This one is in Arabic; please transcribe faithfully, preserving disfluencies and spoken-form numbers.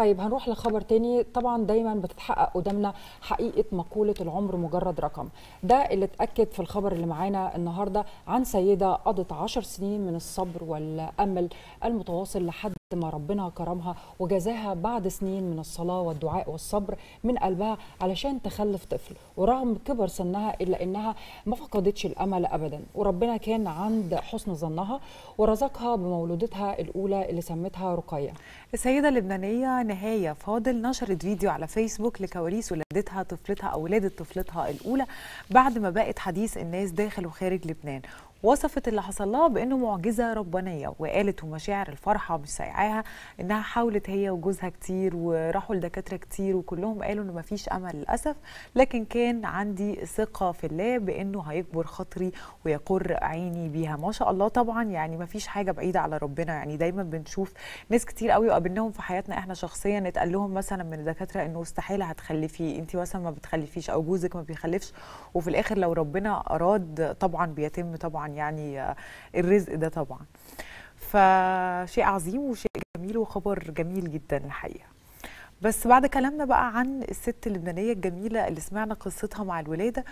طيب هنروح لخبر تاني. طبعا دايما بتتحقق قدامنا حقيقه مقوله العمر مجرد رقم، ده اللي اتاكد في الخبر اللي معانا النهارده عن سيده قضت عشر سنين من الصبر والامل المتواصل لحد ما ربنا كرمها وجزاها بعد سنين من الصلاه والدعاء والصبر من قلبها علشان تخلف طفل، ورغم كبر سنها الا انها ما فقدتش الامل ابدا، وربنا كان عند حسن ظنها ورزقها بمولودتها الاولى اللي سمتها رقيه. السيده اللبنانيه نهايه فاضل نشرت فيديو على فيسبوك لكواليس ولادتها طفلتها او ولاده طفلتها الاولى بعد ما بقت حديث الناس داخل وخارج لبنان. وصفت اللي حصل لها بانه معجزه ربانيه، وقالت ومشاعر الفرحه مش سايعاها انها حاولت هي وجوزها كتير وراحوا لدكاتره كتير وكلهم قالوا انه مفيش امل للاسف، لكن كان عندي ثقه في الله بانه هيكبر خاطري ويقر عيني بيها. ما شاء الله طبعا، يعني مفيش حاجه بعيده على ربنا. يعني دايما بنشوف ناس كتير قوي قابلناهم في حياتنا احنا شخصيا اتقال لهم مثلا من الدكاتره انه استحاله هتخلفي، انت مثلا ما بتخلفيش او جوزك ما بيخلفش، وفي الاخر لو ربنا اراد طبعا بيتم طبعا يعني الرزق ده طبعا. فشيء عظيم وشيء جميل وخبر جميل جدا الحقيقه. بس بعد كلامنا بقى عن الست اللبنانيه الجميله اللي سمعنا قصتها مع الولاده،